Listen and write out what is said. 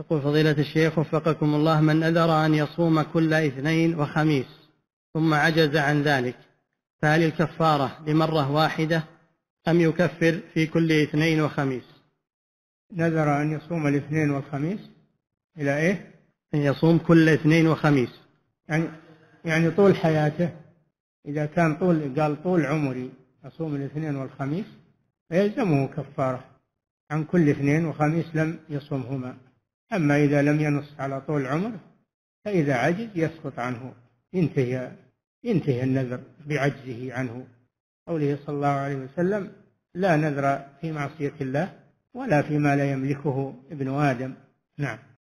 يقول فضيلة الشيخ وفقكم الله، من أذر أن يصوم كل اثنين وخميس ثم عجز عن ذلك، فهل الكفارة لمرة واحدة أم يكفر في كل اثنين وخميس؟ نذر أن يصوم الاثنين والخميس إلى إيه؟ أن يصوم كل اثنين وخميس، يعني طول حياته. إذا كان قال طول عمري أصوم الاثنين والخميس فيلزمه كفارة عن كل اثنين وخميس لم يصومهما. أما إذا لم ينص على طول عمره فإذا عجز يسقط عنه، ينتهي النذر بعجزه عنه. قوله صلى الله عليه وسلم: لا نذر في معصية الله ولا فيما لا يملكه ابن آدم. نعم.